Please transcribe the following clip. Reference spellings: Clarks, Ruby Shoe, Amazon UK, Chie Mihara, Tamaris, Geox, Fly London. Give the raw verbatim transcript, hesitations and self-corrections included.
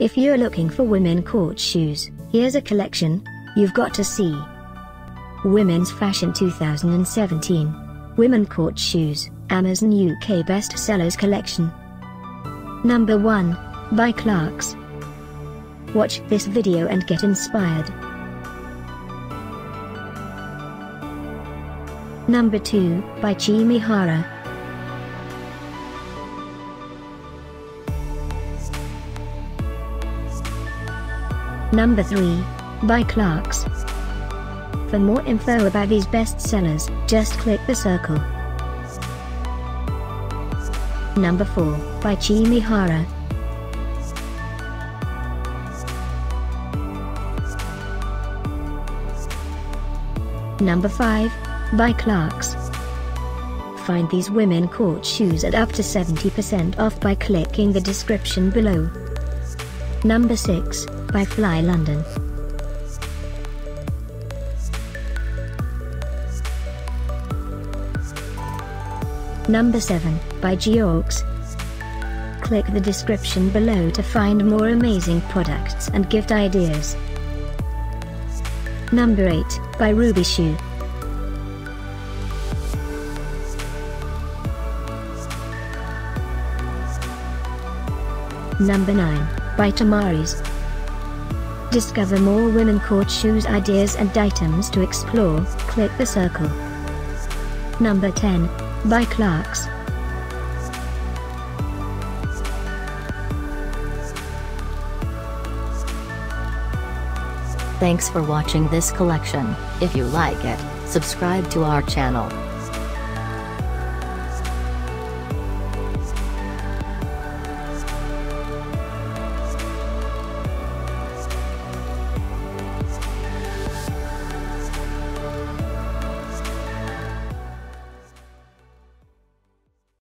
If you're looking for women court shoes, here's a collection you've got to see. Women's Fashion two thousand seventeen. Women Court Shoes, Amazon U K Best Sellers Collection. Number one. By Clarks. Watch this video and get inspired. Number two. By Chie Mihara. Number three. By Clarks. For more info about these bestsellers, just click the circle. Number four, by Chie Mihara. Number five, by Clarks. Find these women court shoes at up to seventy percent off by clicking the description below. Number six, by Fly London. Number seven, by Geox. Click the description below to find more amazing products and gift ideas. Number eight, by Ruby Shoe. Number nine, by Tamaris. Discover more women court shoes ideas and items to explore, click the circle. Number ten, by Clarks. Thanks for watching this collection. If you like it, subscribe to our channel.